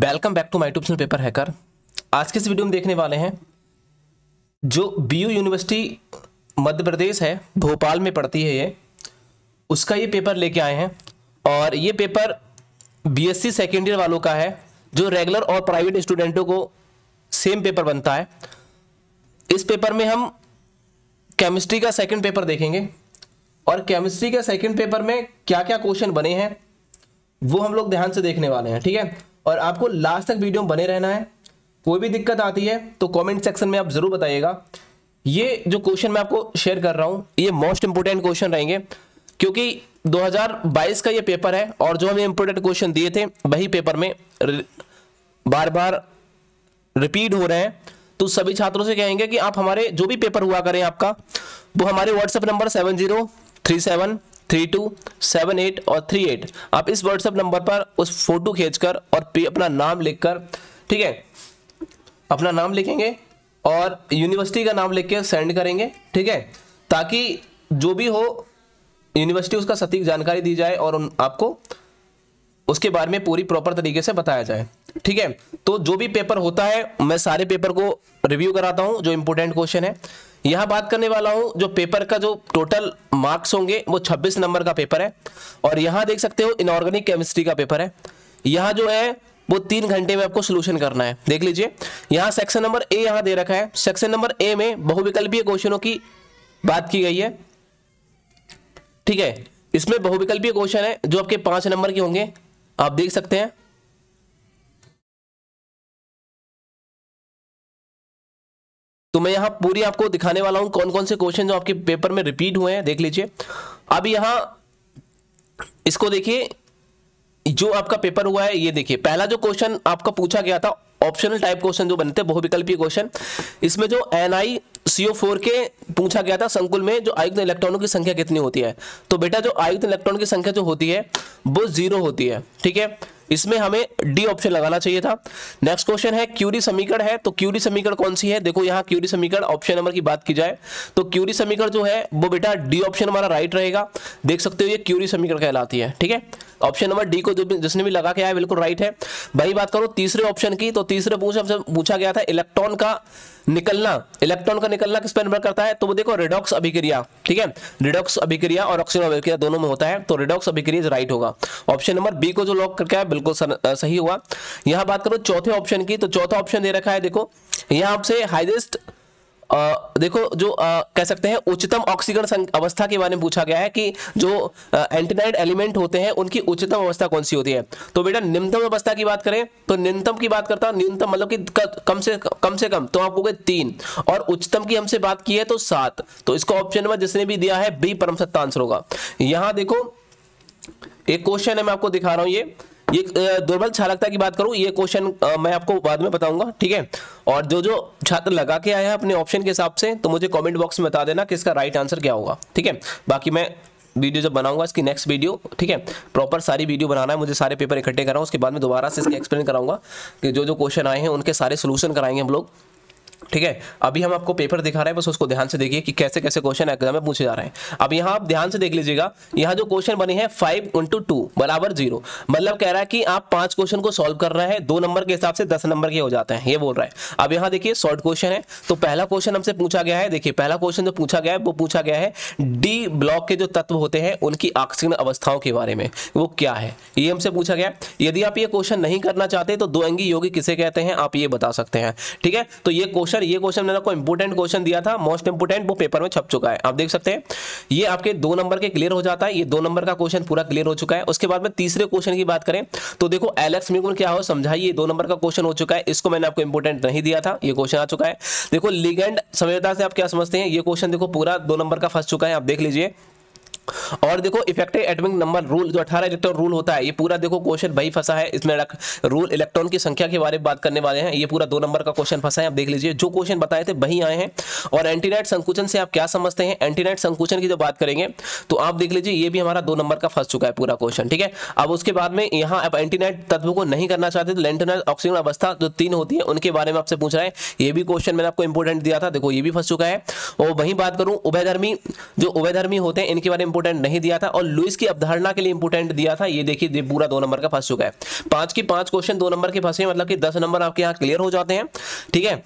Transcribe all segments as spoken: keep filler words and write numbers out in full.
Welcome back to my YouTube channel paper hacker. आज के इस वीडियो में देखने वाले हैं जो बीयू यूनिवर्सिटी मध्य प्रदेश है, भोपाल में पढ़ती है ये, उसका ये पेपर लेके आए हैं। और ये पेपर बीएससी सेकेंड ईयर वालों का है। जो रेगुलर और प्राइवेट स्टूडेंटों को सेम पेपर बनता है। इस पेपर में हम केमिस्ट्री का सेकेंड पेपर देखेंगे और केमिस्ट्री के सेकेंड पेपर में क्या क्या क्वेश्चन बने हैं वो हम लोग ध्यान से देखने वाले हैं, ठीक है। और आपको लास्ट तक वीडियो में बने रहना है। कोई भी दिक्कत आती है तो कमेंट सेक्शन में आप जरूर बताइएगा। ये जो क्वेश्चन मैं आपको शेयर कर रहा हूँ ये मोस्ट इंपोर्टेंट क्वेश्चन रहेंगे, क्योंकि दो हज़ार बाईस का ये पेपर है और जो हमें इंपोर्टेंट क्वेश्चन दिए थे वही पेपर में बार बार रिपीट हो रहे हैं। तो सभी छात्रों से कहेंगे कि आप हमारे जो भी पेपर हुआ करें आपका, वो हमारे WhatsApp number seven zero three seven three two seven eight और थ्री एट आप इस व्हाट्सएप नंबर पर उस फोटो खींचकर और अपना नाम लिखकर, ठीक है, अपना नाम लिखेंगे और यूनिवर्सिटी का नाम लिख के सेंड करेंगे, ठीक है, ताकि जो भी हो यूनिवर्सिटी उसका सटीक जानकारी दी जाए और उन, आपको उसके बारे में पूरी प्रॉपर तरीके से बताया जाए, ठीक है। तो जो भी पेपर होता है मैं सारे पेपर को रिव्यू कराता हूँ जो इंपोर्टेंट क्वेश्चन है। यहाँ बात करने वाला हूँ जो पेपर का जो टोटल मार्क्स होंगे वो छब्बीस नंबर का पेपर है। और यहाँ देख सकते हो इनऑर्गेनिक केमिस्ट्री का पेपर है। यहाँ जो है वो तीन घंटे में आपको सोल्यूशन करना है। देख लीजिए यहाँ सेक्शन नंबर ए यहाँ दे रखा है। सेक्शन नंबर ए में बहुविकल्पीय क्वेश्चनों की बात की गई है, ठीक है। इसमें बहुविकल्पीय क्वेश्चन है जो आपके पांच नंबर के होंगे, आप देख सकते हैं। तो मैं यहाँ पूरी आपको दिखाने वाला हूँ कौन कौन से क्वेश्चन जो आपके पेपर में रिपीट हुए हैं, देख लीजिए। अब यहाँ इसको देखिए जो आपका पेपर हुआ है, ये देखिए पहला जो क्वेश्चन आपका पूछा गया था ऑप्शनल टाइप क्वेश्चन जो बनते हैं बहुविकल्पीय क्वेश्चन, इसमें जो एनआई सीओ फोर के पूछा गया था संकुल में जो आयुक्त इलेक्ट्रॉनों की संख्या कितनी होती है। तो बेटा जो आयुक्त इलेक्ट्रॉन की संख्या जो होती है वो जीरो होती है, ठीक है। इसमें हमें डी ऑप्शन लगाना चाहिए था। नेक्स्ट क्वेश्चन है क्यूरी समीकरण है। तो क्यूरी समीकरण कौन सी है? देखो यहाँ क्यूरी समीकरण ऑप्शन नंबर की बात की जाए तो क्यूरी समीकरण जो है वो बेटा डी ऑप्शन हमारा राइट रहेगा। देख सकते हो ये क्यूरी समीकरण कहलाती है, ठीक है। ऑप्शन नंबर डी को जो भी जिसने भी लगा के आया बिल्कुल राइट है। भाई बात करो तीसरे ऑप्शन की, तो तीसरे पूछा गया था इलेक्ट्रॉन का निकलना। इलेक्ट्रॉन का निकलना किस पर निर्भर करता है? तो वो देखो रेडॉक्स अभिक्रिया, ठीक है। रेडॉक्स अभिक्रिया और ऑक्सीजन अभिक्रिया दोनों में होता है, तो रेडॉक्स अभिक्रिया राइट होगा। ऑप्शन नंबर बी को जो लॉक करके आया बिल्कुल सही हुआ। यहाँ बात करो चौथे ऑप्शन की, तो चौथा ऑप्शन दे रखा है। देखो यहाँ आपसे हाईएस्ट आ, देखो जो आ, कह सकते हैं उच्चतम ऑक्सीकरण अवस्था के बारे में पूछा गया है कि जो एंटीनाइड एलिमेंट होते हैं उनकी उच्चतम अवस्था कौन सी होती है। तो बेटा निम्नतम अवस्था की बात करें तो न्यूनतम की बात करता हूँ, न्यूनतम मतलब कि कम से कम से कम तो आपको गए तीन और उच्चतम की हमसे बात की है तो सात। तो इसको ऑप्शन नंबर जिसने भी दिया है बी परम सत्ता आंसर होगा। यहाँ देखो एक क्वेश्चन है मैं आपको दिखा रहा हूँ, ये ये दुर्बल चालकता की बात करूं, ये क्वेश्चन मैं आपको बाद में बताऊंगा, ठीक है। और जो जो छात्र लगा के आया है अपने ऑप्शन के हिसाब से तो मुझे कमेंट बॉक्स में बता देना किसका राइट आंसर क्या होगा, ठीक है। बाकी मैं वीडियो जब बनाऊंगा इसकी नेक्स्ट वीडियो, ठीक है, प्रॉपर सारी वीडियो बनाना है, मुझे सारे पेपर इकट्ठे कराऊँ, उसके बाद में दोबारा से इसके एक्सप्लेन कराऊंगा कि जो जो क्वेश्चन आए हैं उनके सारे सोल्यूशन कराएंगे हम लोग, ठीक है। अभी हम आपको पेपर दिखा रहे हैं, बस उसको ध्यान से देखिए कि कैसे कैसे क्वेश्चन एग्जाम में पूछे जा रहे हैं। अब यहाँ आप ध्यान से देख लीजिएगा, यहाँ जो क्वेश्चन बने हैं फाइव इंटू टू बराबर जीरो, मतलब कह रहा है कि आप पांच क्वेश्चन को सॉल्व कर रहे हैं, दो नंबर के हिसाब से दस नंबर के हो जाते हैं, ये बोल रहा है। अब यहाँ देखिए शॉर्ट क्वेश्चन है, तो पहला क्वेश्चन हमसे पूछा गया है। देखिए पहला क्वेश्चन जो पूछा गया है वो पूछा गया है डी ब्लॉक के जो तत्व होते हैं उनकी ऑक्सीकरण अवस्थाओं के बारे में, वो क्या है, ये हमसे पूछा गया। यदि आप ये क्वेश्चन नहीं करना चाहते तो दो अंगी यौगिक किसे कहते हैं आप ये बता सकते हैं, ठीक है। तो ये क्वेश्चन ये क्वेश्चन मैंने आपको इंपोर्टेंट क्वेश्चन दिया था, मोस्ट इंपोर्टेंट, वो पेपर में छप चुका है, आप देख सकते हैं। ये आपके दो नंबर के क्लियर हो जाता है, ये दो नंबर का क्वेश्चन पूरा क्लियर हो चुका है। उसके बाद में तीसरे क्वेश्चन की बात करें तो देखो एलेक्स म्यूकन क्या हो समझाइए, दो नंबर का क्वेश्चन हो चुका है, इसको मैंने आपको इंपोर्टेंट नहीं दिया था, ये क्वेश्चन आ चुका है। देखो लिगेंड समझौता से आप क्या समझते हैं, ये क्वेश्चन देखो पूरा दो नंबर का फंस चुका है, आप देख लीजिए। और देखो इफेक्टिव एटॉमिक नंबर रूल जो अठारह इलेक्ट्रॉन रूल होता है, ये पूरा देखो क्वेश्चन भाई फंसा है, इसमें रूल इलेक्ट्रॉन की संख्या के बारे में बात करने वाले हैं, ये पूरा दो नंबर का क्वेश्चन फंसा है, आप देख लीजिए। जो क्वेश्चन बताए थे वही आए हैं। और एंटीनाइट संकुचन से आप क्या समझते हैं, एंटीनाइट संकुचन की जब बात करेंगे तो आप देख लीजिए ये भी हमारा दो नंबर का फंस चुका है पूरा क्वेश्चन, ठीक है। अब उसके बाद में यहाँ आप एंटीनाइट तत्व को नहीं करना चाहते तो लैंथेनाइड ऑक्सीकरण अवस्था जो तीन होती है उनके बारे में आपसे पूछ रहा है, ये भी क्वेश्चन मैंने आपको इंपोर्टेंट दिया था, देखो ये भी फंस चुका है। और वहीं बात करूँ उभयधर्मी, जो उभयधर्मी होते हैं इनके बारे में इंपोर्टेंट नहीं दिया था और लुइस की अवधारणा के लिए इंपोर्टेंट दिया था। ये देखिए पूरा दो नंबर का फंस चुका है, पांच की पांच क्वेश्चन दो नंबर के फंसे, मतलब कि दस नंबर आपके यहाँ क्लियर हो जाते हैं। ठीक है,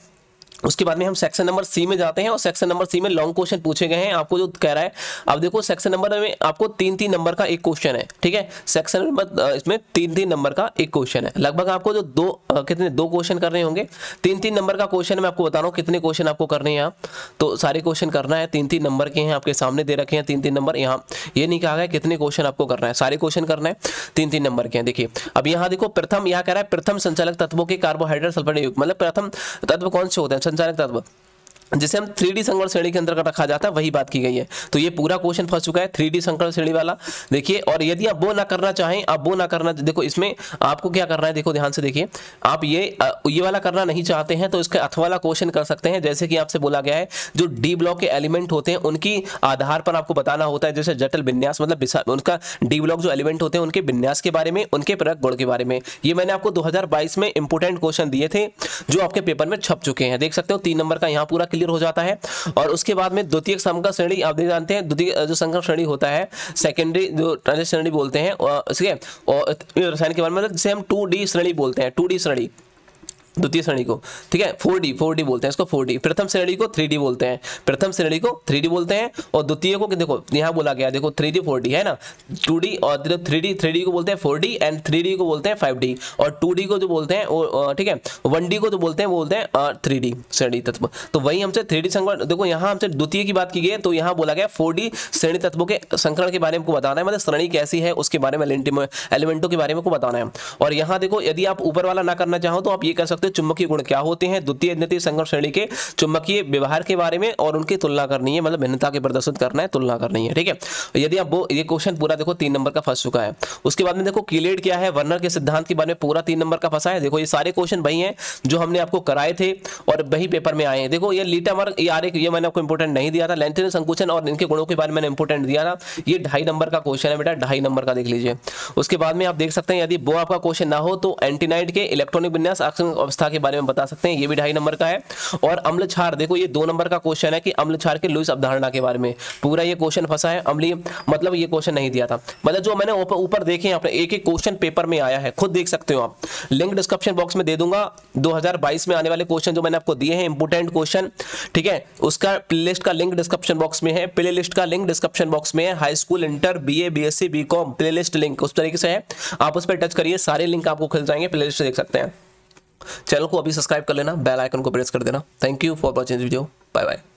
उसके बाद में हम सेक्शन नंबर सी में जाते हैं और सेक्शन नंबर सी में लॉन्ग क्वेश्चन पूछे गए हैं। आपको जो कह रहा है, अब देखो सेक्शन नंबर में आपको तीन तीन नंबर का एक क्वेश्चन है। ठीक है, सेक्शन नंबर इसमें तीन तीन नंबर का एक क्वेश्चन है। लगभग आपको जो दो कितने दो क्वेश्चन करने होंगे, तीन तीन नंबर का क्वेश्चन मैं आपको बता रहा हूँ कितने क्वेश्चन आपको करने हैं। आप तो सारे क्वेश्चन करना है, तीन तीन नंबर के हैं आपके सामने दे रखे हैं, तीन तीन नंबर। यहाँ ये नहीं कहा गया कितने क्वेश्चन आपको करना है, सारे क्वेश्चन करना है, तीन तीन नंबर के हैं। देखिए अब यहाँ देखो प्रथम, यहाँ कह रहा है प्रथम संचालक तत्वों के कार्बोहाइड्रेट सल्फेट युक्त, मतलब प्रथम तत्व कौन से होते हैं, संचालक तत्व जिसे हम थ्री डी संकरण श्रेणी के अंदर रखा जाता है, वही बात की गई है। तो ये पूरा क्वेश्चन फंस चुका है थ्री डी संकरण श्रेणी वाला। देखिए, और यदि आप वो ना करना चाहें, आप वो ना करना, देखो इसमें आपको क्या करना है, देखो ध्यान से देखिए, आप ये ये वाला करना नहीं चाहते हैं तो इसका अथ वाला क्वेश्चन कर सकते हैं। जैसे कि आपसे बोला गया है जो डी ब्लॉक के एलिमेंट होते हैं उनकी आधार पर आपको बताना होता है, जैसे जटिल विन्यास, मतलब उनका डी ब्लॉक जो एलिमेंट होते हैं उनके विन्यास के बारे में, उनके प्रेरक गुण के बारे में। ये मैंने आपको दो हजार बाईस में इंपोर्टेंट क्वेश्चन दिए थे जो आपके पेपर में छप चुके हैं, देख सकते हो। तीन नंबर का यहाँ पूरा क्लियर हो जाता है। और उसके बाद में द्वितीयक संकर श्रेणी, आप जानते हैं द्वितीय जो संकर श्रेणी होता है, सेकेंडरी जो ट्रांजिट श्रेणी बोलते हैं, ठीक है, और रसायन के बारे में जिसे हम टू डी श्रेणी बोलते हैं, टू डी श्रेणी द्वितीय श्रेणी को, ठीक है, फोर डी फोर डी बोलते हैं इसको, फोर डी प्रथम श्रेणी को थ्री डी बोलते हैं, प्रथम श्रेणी को थ्री डी बोलते हैं और द्वितीय को, देखो यहाँ बोला गया, देखो थ्री डी फोर डी है ना, टू डी और थ्री डी, थ्री डी को बोलते हैं four D and three D को बोलते हैं फाइव डी और टू डी को जो बोलते हैं वो, ठीक है, वन डी को जो बोलते हैं वो बोलते हैं थ्री डी श्रेणी तत्व। तो वही हमसे थ्री डी संकरण, देखो यहाँ हमसे द्वितीय की बात की गई है तो यहाँ बोला गया फोर डी श्रेणी तत्वों के संकरण के बारे में बताना है, मतलब श्रेणी कैसी है उसके बारे में, एलिमेंटों के बारे में बताना है। और यहाँ देखो यदि आप ऊपर वाला ना करना चाहो तो आप ये कर सकते, चुंबकीय गुण क्या होते हैं, द्वितीय तृतीय संकर श्रेणी के चुंबकीय व्यवहार के बारे में और उनकी तुलना करनी है, मतलब भिन्नता के प्रदर्शन करना है, तुलना करनी है। ठीक है, यदि आप वो, ये क्वेश्चन पूरा देखो तीन नंबर का फंस चुका है। उसके बाद में देखो कीलेट क्या है, वर्नर के सिद्धांत के बारे में पूरा तीन नंबर का फंसा है। देखो ये सारे क्वेश्चन वही हैं जो हमने आपको कराए थे और वही पेपर में आए हैं। देखो ये लीटामर, ये मैंने आपको इंपोर्टेंट नहीं दिया था, लैंथेनाइड संकुचन और इनके गुणों के बारे में मैंने इंपोर्टेंट दिया था। ये ढाई नंबर का क्वेश्चन है बेटा, ढाई नंबर का देख लीजिए। उसके बाद में आप देख सकते हैं, यदि वो आपका क्वेश्चन ना हो तो एंटीनाइड के इलेक्ट्रॉनिक विन्यास अवस्था के बारे में बता सकते हैं, ये भी ढाई नंबर का है। और अम्ल क्षार, देखो ये दो नंबर का क्वेश्चन है कि अम्ल क्षार के लुइस अवधारणा के बारे में पूरा ये क्वेश्चन फंसा है। अम्लीय मतलब ये क्वेश्चन नहीं दिया था, मतलब जो मैंने ऊपर देखे आपने एक एक क्वेश्चन पेपर में आया है, खुद देख सकते हो आप, लिंक डिस्क्रिप्शन बॉक्स में दे दूंगा। दो हजार बाईस में आने वाले क्वेश्चन जो मैंने आपको दिए हैं इंपोर्टेंट क्वेश्चन, ठीक है, उसका प्ले लिस्ट का लिंक डिस्क्रिप्शन बॉक्स में है, प्ले लिस्ट का लिंक डिस्क्रिप्शन बॉक्स में है, high school inter BA BSc BCom playlist link उस तरीके से है, आप उस पर टच करिए, सारे लिंक आपको खुल जाएंगे, प्ले लिस्ट देख सकते हैं। चैनल को अभी सब्सक्राइब कर लेना, बेल आइकन को प्रेस कर देना। Thank you for watching this video, bye bye.